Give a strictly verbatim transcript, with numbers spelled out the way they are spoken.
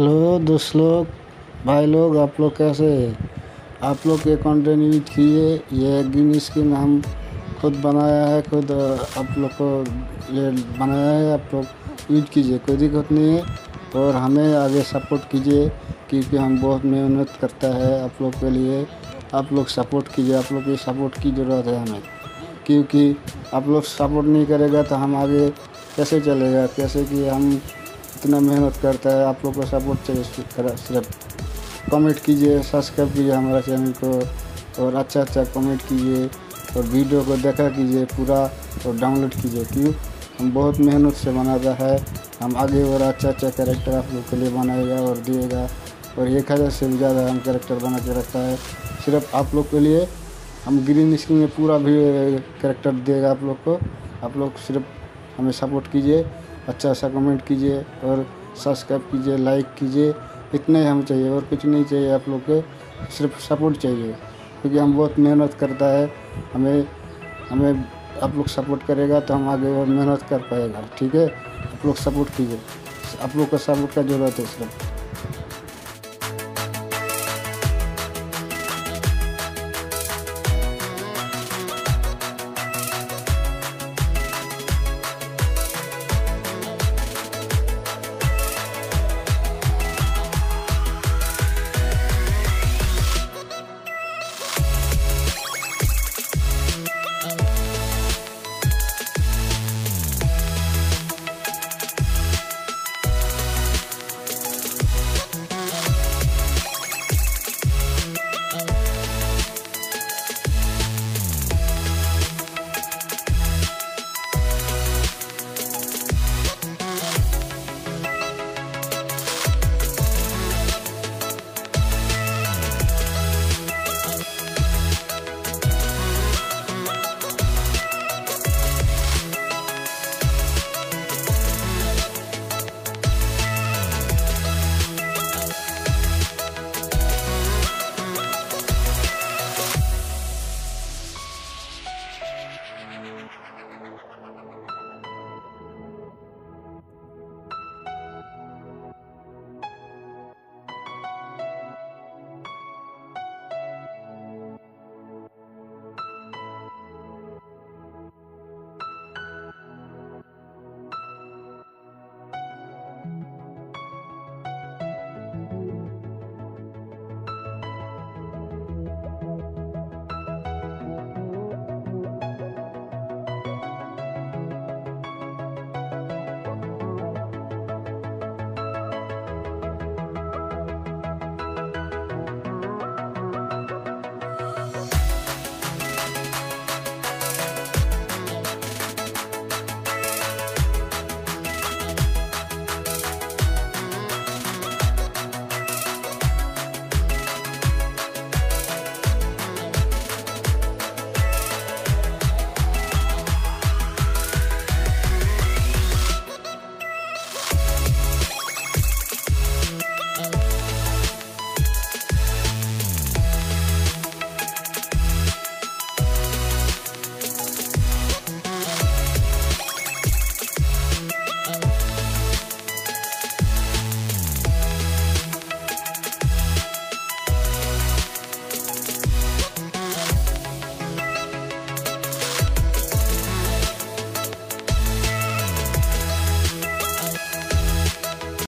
Hello दोस्त लोग, भाई लोग, आप लोग कैसे हैं? आप लोग ये कंटेंट यूज किए, ये गेम स्किन हम खुद बनाया है, खुद आप लोग को ये बनाया है। आप लोग यूज कीजिए, कोई दिक्कत नहीं है। और हमें आगे सपोर्ट कीजिए क्योंकि हम बहुत मेहनत करता है आप लोग के लिए। आप लोग सपोर्ट कीजिए, आप लोग की सपोर्ट की ज़रूरत है हमें, क्योंकि आप लोग सपोर्ट नहीं करेगा तो हम आगे कैसे चलेगा, कैसे कि हम इतना मेहनत करता है। आप लोग को सपोर्ट चाहिए, सिर्फ कमेंट कीजिए, सब्सक्राइब कीजिए हमारा चैनल को, और अच्छा अच्छा कमेंट कीजिए और वीडियो को देखा कीजिए पूरा और डाउनलोड कीजिए। क्यों हम बहुत मेहनत से बनाता है, हम आगे और अच्छा अच्छा कैरेक्टर आप लोग के लिए बनाएगा और दिएगा। और एक हज़ार से भी ज़्यादा हम कैरेक्टर बना के रखता है सिर्फ आप लोग के लिए। हम ग्रीन स्क्रीन में पूरा भी कैरेक्टर देगा आप लोग को। आप लोग सिर्फ हमें सपोर्ट कीजिए, अच्छा सा कमेंट कीजिए और सब्सक्राइब कीजिए, लाइक कीजिए। इतना ही हमें चाहिए और कुछ नहीं चाहिए। आप लोग के सिर्फ सपोर्ट चाहिए क्योंकि हम बहुत मेहनत करता है। हमें हमें आप लोग सपोर्ट करेगा तो हम आगे और मेहनत कर पाएगा। ठीक है, आप लोग सपोर्ट कीजिए, आप लोग का सपोर्ट का ज़रूरत है सिर्फ।